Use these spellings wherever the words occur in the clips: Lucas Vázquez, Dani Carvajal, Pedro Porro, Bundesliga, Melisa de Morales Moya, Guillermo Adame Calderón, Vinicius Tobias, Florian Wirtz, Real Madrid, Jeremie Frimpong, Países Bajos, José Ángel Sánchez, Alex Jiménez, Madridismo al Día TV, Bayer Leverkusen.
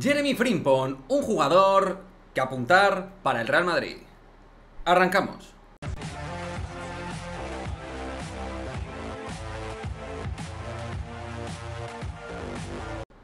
Jeremie Frimpong, un jugador que apuntar para el Real Madrid. Arrancamos.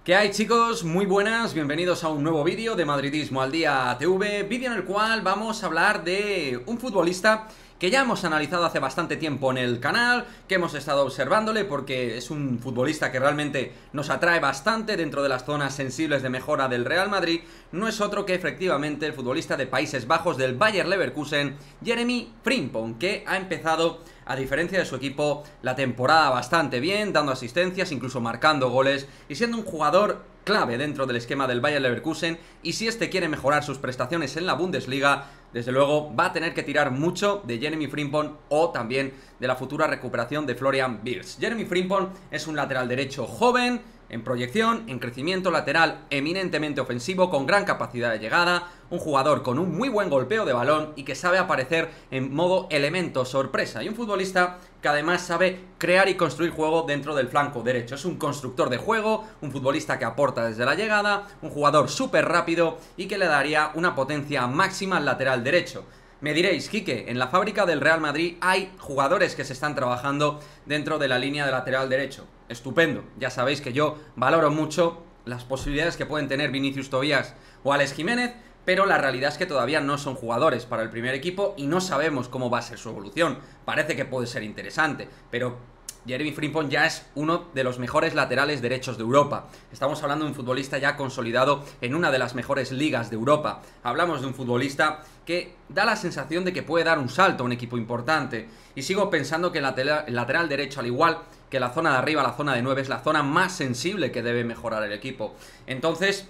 ¿Qué hay, chicos? Muy buenas, bienvenidos a un nuevo vídeo de Madridismo al Día TV, vídeo en el cual vamos a hablar de un futbolista que ya hemos analizado hace bastante tiempo en el canal, que hemos estado observándole porque es un futbolista que realmente nos atrae bastante dentro de las zonas sensibles de mejora del Real Madrid. No es otro que efectivamente el futbolista de Países Bajos del Bayer Leverkusen, Jeremie Frimpong, que ha empezado, a diferencia de su equipo, la temporada bastante bien, dando asistencias, incluso marcando goles y siendo un jugador clave dentro del esquema del Bayer Leverkusen. Y si este quiere mejorar sus prestaciones en la Bundesliga, desde luego va a tener que tirar mucho de Jeremie Frimpong o también de la futura recuperación de Florian Wirtz. Jeremie Frimpong es un lateral derecho joven, en proyección, en crecimiento, lateral eminentemente ofensivo, con gran capacidad de llegada, un jugador con un muy buen golpeo de balón y que sabe aparecer en modo elemento sorpresa, y un futbolista que además sabe crear y construir juego dentro del flanco derecho. Es un constructor de juego, un futbolista que aporta desde la llegada, un jugador súper rápido y que le daría una potencia máxima al lateral derecho. Me diréis, Quique, en la fábrica del Real Madrid hay jugadores que se están trabajando dentro de la línea de lateral derecho. Estupendo, ya sabéis que yo valoro mucho las posibilidades que pueden tener Vinicius Tobias o Alex Jiménez, pero la realidad es que todavía no son jugadores para el primer equipo y no sabemos cómo va a ser su evolución. Parece que puede ser interesante, pero Jeremie Frimpong ya es uno de los mejores laterales derechos de Europa. Estamos hablando de un futbolista ya consolidado en una de las mejores ligas de Europa. Hablamos de un futbolista que da la sensación de que puede dar un salto a un equipo importante. Y sigo pensando que el lateral derecho, al igual que la zona de arriba, la zona de 9, es la zona más sensible que debe mejorar el equipo. Entonces,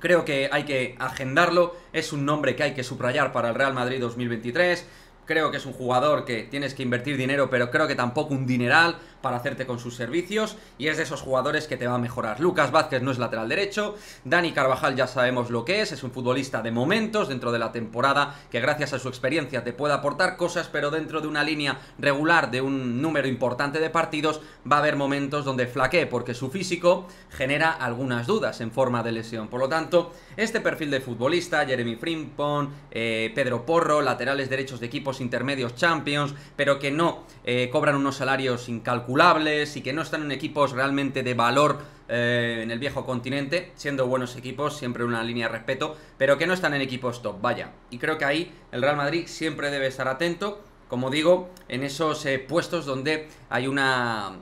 creo que hay que agendarlo. Es un nombre que hay que subrayar para el Real Madrid 2023. Creo que es un jugador que tienes que invertir dinero, pero creo que tampoco un dineral para hacerte con sus servicios, y es de esos jugadores que te va a mejorar. Lucas Vázquez no es lateral derecho, Dani Carvajal ya sabemos lo que es un futbolista de momentos dentro de la temporada, que gracias a su experiencia te puede aportar cosas, pero dentro de una línea regular de un número importante de partidos va a haber momentos donde flaquee, porque su físico genera algunas dudas en forma de lesión. Por lo tanto, este perfil de futbolista, Jeremie Frimpong, Pedro Porro, laterales derechos de equipos intermedios Champions, pero que no cobran unos salarios incalculables y que no están en equipos realmente de valor en el viejo continente, siendo buenos equipos, siempre una línea de respeto, pero que no están en equipos top, vaya. Y creo que ahí el Real Madrid siempre debe estar atento, como digo, en esos puestos donde hay una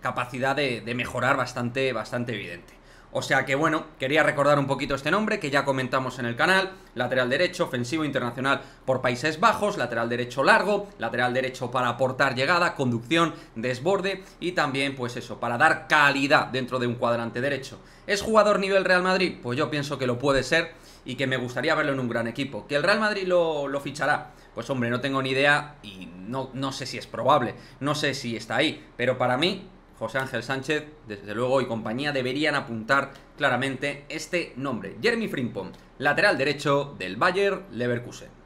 capacidad de mejorar bastante evidente. O sea que bueno, quería recordar un poquito este nombre que ya comentamos en el canal. Lateral derecho, ofensivo internacional por Países Bajos, lateral derecho largo, lateral derecho para aportar llegada, conducción, desborde y también pues eso, para dar calidad dentro de un cuadrante derecho. ¿Es jugador nivel Real Madrid? Pues yo pienso que lo puede ser y que me gustaría verlo en un gran equipo. ¿Que el Real Madrid lo fichará? Pues hombre, no tengo ni idea y no sé si es probable, no sé si está ahí, pero para mí José Ángel Sánchez, desde luego, y compañía deberían apuntar claramente este nombre. Jeremie Frimpong, lateral derecho del Bayer Leverkusen.